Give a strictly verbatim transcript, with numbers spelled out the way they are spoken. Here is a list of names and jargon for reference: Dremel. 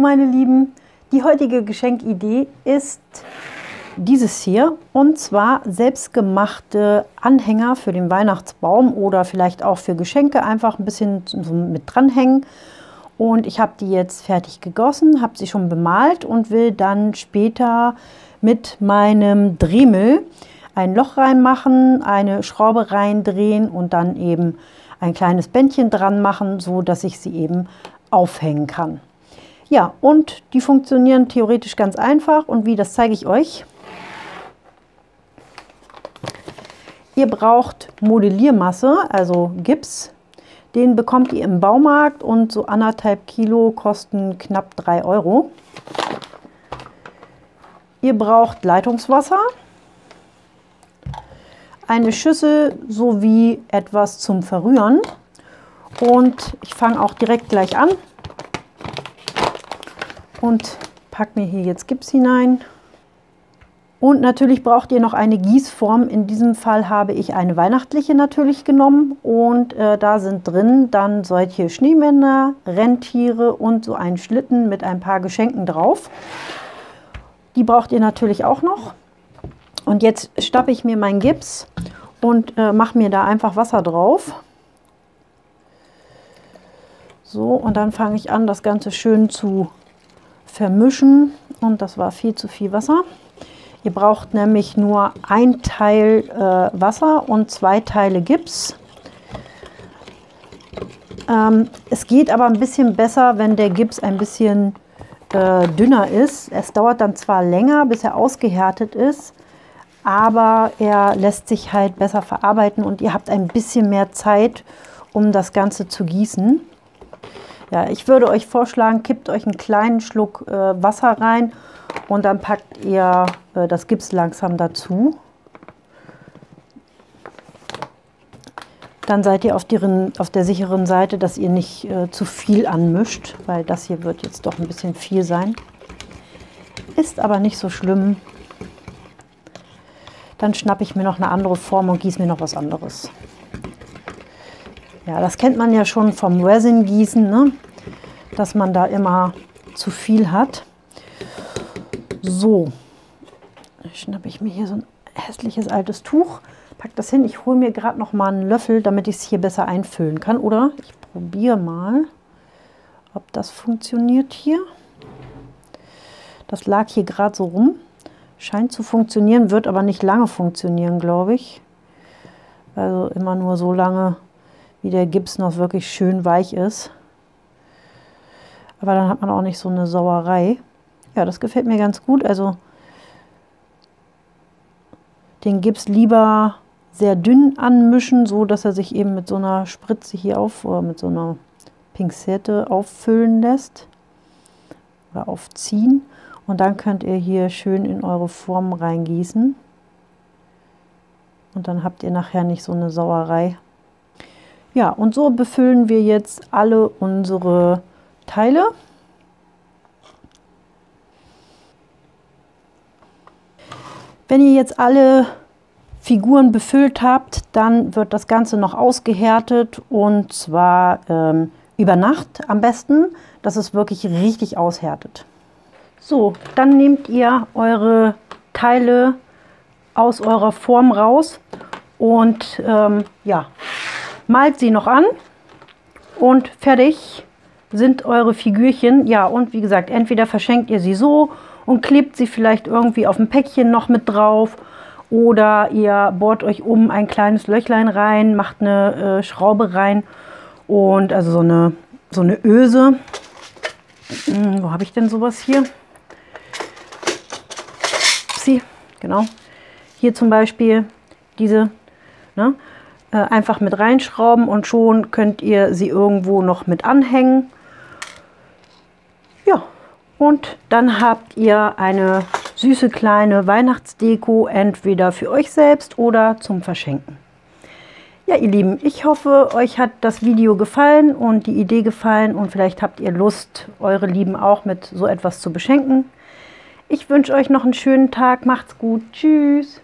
meine Lieben, die heutige Geschenkidee ist dieses hier, und zwar selbstgemachte Anhänger für den Weihnachtsbaum oder vielleicht auch für Geschenke, einfach ein bisschen mit dranhängen. Und ich habe die jetzt fertig gegossen, habe sie schon bemalt und will dann später mit meinem Dremel ein Loch reinmachen, eine Schraube reindrehen und dann eben ein kleines Bändchen dran machen, so dass ich sie eben aufhängen kann. Ja, und die funktionieren theoretisch ganz einfach, und wie, das zeige ich euch. Ihr braucht Modelliermasse, also Gips. Den bekommt ihr im Baumarkt, und so anderthalb Kilo kosten knapp drei Euro. Ihr braucht Leitungswasser, eine Schüssel sowie etwas zum Verrühren. Und ich fange auch direkt gleich an und packe mir hier jetzt Gips hinein. Und natürlich braucht ihr noch eine Gießform. In diesem Fall habe ich eine weihnachtliche natürlich genommen. Und äh, da sind drin dann solche Schneemänner, Rentiere und so einen Schlitten mit ein paar Geschenken drauf. Die braucht ihr natürlich auch noch. Und jetzt stappe ich mir meinen Gips und äh, mache mir da einfach Wasser drauf. So, und dann fange ich an, das Ganze schön zu vermischen. Und das war viel zu viel Wasser. Ihr braucht nämlich nur ein Teil äh, Wasser und zwei Teile Gips. Ähm, es geht aber ein bisschen besser, wenn der Gips ein bisschen äh, dünner ist. Es dauert dann zwar länger, bis er ausgehärtet ist, aber er lässt sich halt besser verarbeiten und ihr habt ein bisschen mehr Zeit, um das Ganze zu gießen. Ja, ich würde euch vorschlagen, kippt euch einen kleinen Schluck äh, Wasser rein. Und dann packt ihr äh, das Gips langsam dazu. Dann seid ihr auf, die, auf der sicheren Seite, dass ihr nicht äh, zu viel anmischt, weil das hier wird jetzt doch ein bisschen viel sein. Ist aber nicht so schlimm. Dann schnappe ich mir noch eine andere Form und gieße mir noch was anderes. Ja, das kennt man ja schon vom Resin-Gießen, ne? Dass man da immer zu viel hat. So, schnappe ich mir hier so ein hässliches altes Tuch, pack das hin. Ich hole mir gerade noch mal einen Löffel, damit ich es hier besser einfüllen kann. Oder ich probiere mal, ob das funktioniert hier. Das lag hier gerade so rum. Scheint zu funktionieren, wird aber nicht lange funktionieren, glaube ich. Also immer nur so lange, wie der Gips noch wirklich schön weich ist. Aber dann hat man auch nicht so eine Sauerei. Ja, das gefällt mir ganz gut, also den Gips lieber sehr dünn anmischen, so dass er sich eben mit so einer Spritze hier auf, oder mit so einer Pinzette auffüllen lässt oder aufziehen, und dann könnt ihr hier schön in eure Form reingießen und dann habt ihr nachher nicht so eine Sauerei. Ja, und so befüllen wir jetzt alle unsere Teile. Wenn ihr jetzt alle Figuren befüllt habt, dann wird das Ganze noch ausgehärtet, und zwar ähm, über Nacht am besten, dass es wirklich richtig aushärtet. So, dann nehmt ihr eure Teile aus eurer Form raus und ähm, ja, malt sie noch an, und fertig sind eure Figürchen. Ja, und wie gesagt, entweder verschenkt ihr sie so und klebt sie vielleicht irgendwie auf ein Päckchen noch mit drauf, oder ihr bohrt euch oben ein kleines Löchlein rein, macht eine äh, Schraube rein, und also so eine, so eine Öse. Hm, wo habe ich denn sowas hier? Upsi, genau. Hier zum Beispiel diese, ne? äh, einfach mit reinschrauben, und schon könnt ihr sie irgendwo noch mit anhängen. Ja. Und dann habt ihr eine süße kleine Weihnachtsdeko, entweder für euch selbst oder zum Verschenken. Ja, ihr Lieben, ich hoffe, euch hat das Video gefallen und die Idee gefallen, und vielleicht habt ihr Lust, eure Lieben auch mit so etwas zu beschenken. Ich wünsche euch noch einen schönen Tag, macht's gut, tschüss!